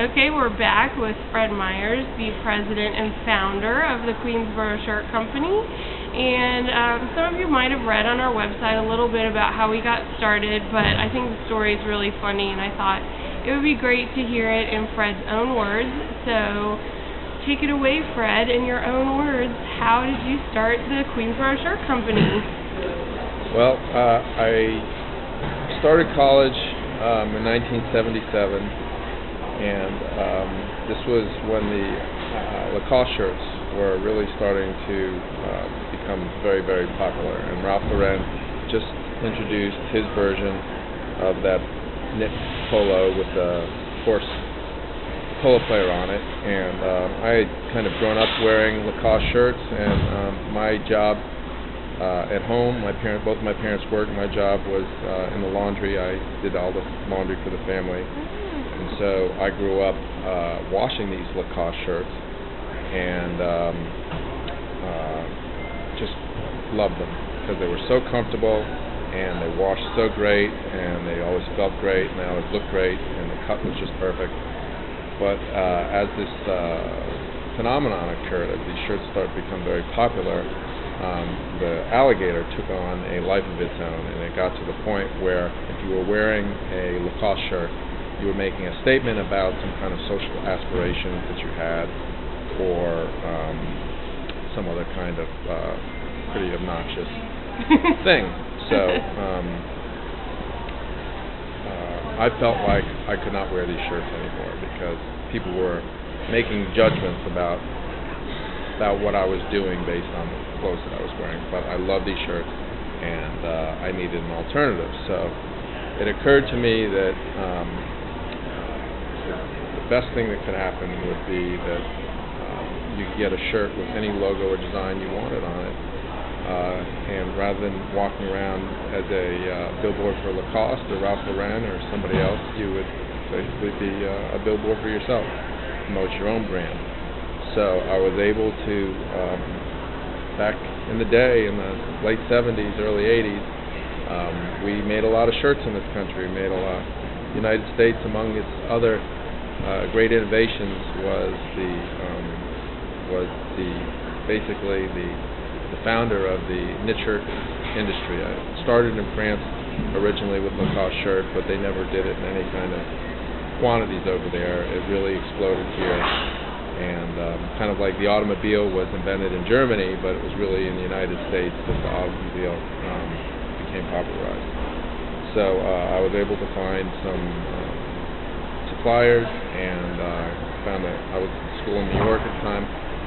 Okay, we're back with Fred Meyers, the president and founder of the Queensborough Shirt Company. And some of you might have read on our website a little bit about how we got started, but I think the story is really funny, and I thought it would be great to hear it in Fred's own words. So take it away, Fred, in your own words. How did you start the Queensborough Shirt Company? Well, I started college in 1977. And this was when the Lacoste shirts were really starting to become very, very popular. And Ralph Lauren just introduced his version of that knit polo with the horse polo player on it. And I had kind of grown up wearing Lacoste shirts, and my job at home, both my parents worked. My job was in the laundry. I did all the laundry for the family. And so I grew up washing these Lacoste shirts, and just loved them because they were so comfortable, and they washed so great, and they always felt great, and they always looked great, and the cut was just perfect. But as this phenomenon occurred, as these shirts started to become very popular, the alligator took on a life of its own, and it got to the point where if you were wearing a Lacoste shirt, you were making a statement about some kind of social aspiration that you had, or some other kind of pretty obnoxious thing. So I felt like I could not wear these shirts anymore because people were making judgments about what I was doing based on the clothes that I was wearing. But I loved these shirts, and I needed an alternative. So it occurred to me that the best thing that could happen would be that you could get a shirt with any logo or design you wanted on it, and rather than walking around as a billboard for Lacoste or Ralph Lauren or somebody else, you would basically be a billboard for yourself, promote your own brand. So I was able to, back in the day, in the late 70s, early 80s, we made a lot of shirts in this country. We made a lot. United States, among its other great innovations, was basically the founder of the knit shirt industry. It started in France originally with Lacoste shirt, but they never did it in any kind of quantities over there. It really exploded here, and kind of like the automobile was invented in Germany, but it was really in the United States that the automobile became popularized. So I was able to find some suppliers, and I was in school in New York at the time,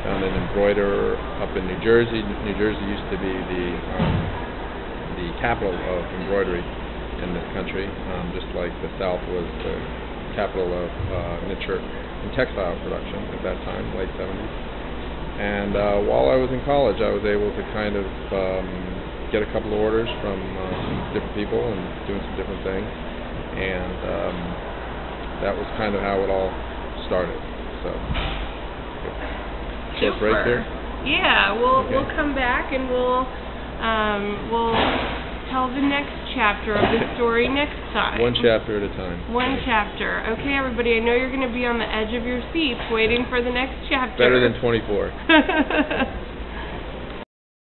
found an embroiderer up in New Jersey. New Jersey used to be the capital of embroidery in this country, just like the South was the capital of knitwear and textile production at that time, late 70s. And while I was in college, I was able to kind of get a couple of orders from different people and doing some different things. And that was kind of how it all started. So, short break there. Yeah, we'll come back and we'll tell the next chapter of the story next time. One chapter at a time. One chapter. Okay, everybody. I know you're going to be on the edge of your seats waiting for the next chapter. Better than 24.